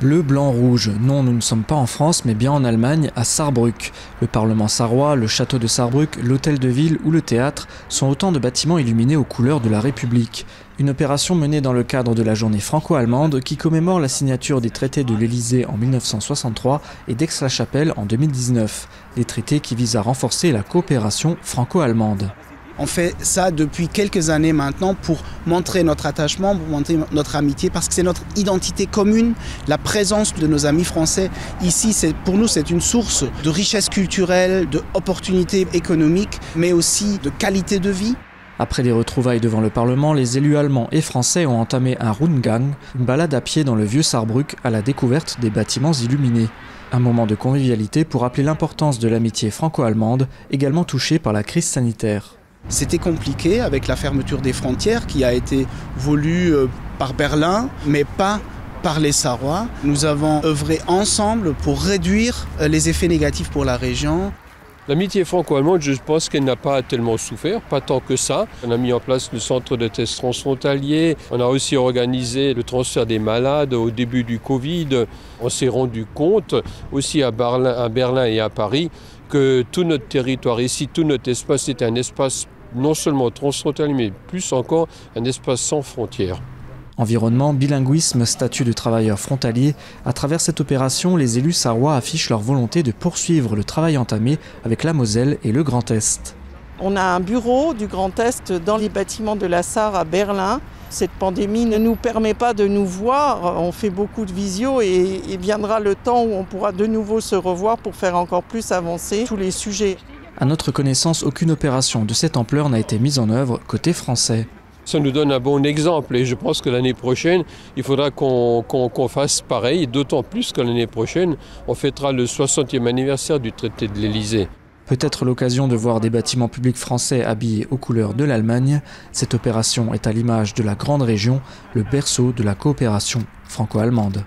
Bleu, blanc, rouge. Non, nous ne sommes pas en France, mais bien en Allemagne, à Sarrebruck. Le Parlement sarrois, le château de Sarrebruck, l'hôtel de ville ou le théâtre sont autant de bâtiments illuminés aux couleurs de la République. Une opération menée dans le cadre de la Journée franco-allemande qui commémore la signature des traités de l'Élysée en 1963 et d'Aix-la-Chapelle en 2019. Des traités qui visent à renforcer la coopération franco-allemande. On fait ça depuis quelques années maintenant pour montrer notre attachement, pour montrer notre amitié, parce que c'est notre identité commune, la présence de nos amis français. Ici, pour nous, c'est une source de richesse culturelle, d'opportunités économiques, mais aussi de qualité de vie. Après des retrouvailles devant le Parlement, les élus allemands et français ont entamé un Rundgang, une balade à pied dans le vieux Sarrebruck à la découverte des bâtiments illuminés. Un moment de convivialité pour rappeler l'importance de l'amitié franco-allemande, également touchée par la crise sanitaire. C'était compliqué avec la fermeture des frontières qui a été voulue par Berlin, mais pas par les Sarrois. Nous avons œuvré ensemble pour réduire les effets négatifs pour la région. L'amitié franco-allemande, je pense qu'elle n'a pas tellement souffert, pas tant que ça. On a mis en place le centre de tests transfrontalier, on a aussi organisé le transfert des malades au début du Covid. On s'est rendu compte aussi à Berlin et à Paris que tout notre territoire ici, tout notre espace est un espace non seulement transfrontalier, mais plus encore un espace sans frontières. Environnement, bilinguisme, statut de travailleur frontalier. À travers cette opération, les élus sarrois affichent leur volonté de poursuivre le travail entamé avec la Moselle et le Grand Est. On a un bureau du Grand Est dans les bâtiments de la Sarre à Berlin. Cette pandémie ne nous permet pas de nous voir. On fait beaucoup de visio et il viendra le temps où on pourra de nouveau se revoir pour faire encore plus avancer tous les sujets. À notre connaissance, aucune opération de cette ampleur n'a été mise en œuvre côté français. Ça nous donne un bon exemple et je pense que l'année prochaine, il faudra qu'on fasse pareil, d'autant plus que l'année prochaine, on fêtera le 60e anniversaire du traité de l'Élysée. Peut-être l'occasion de voir des bâtiments publics français habillés aux couleurs de l'Allemagne. Cette opération est à l'image de la grande région, le berceau de la coopération franco-allemande.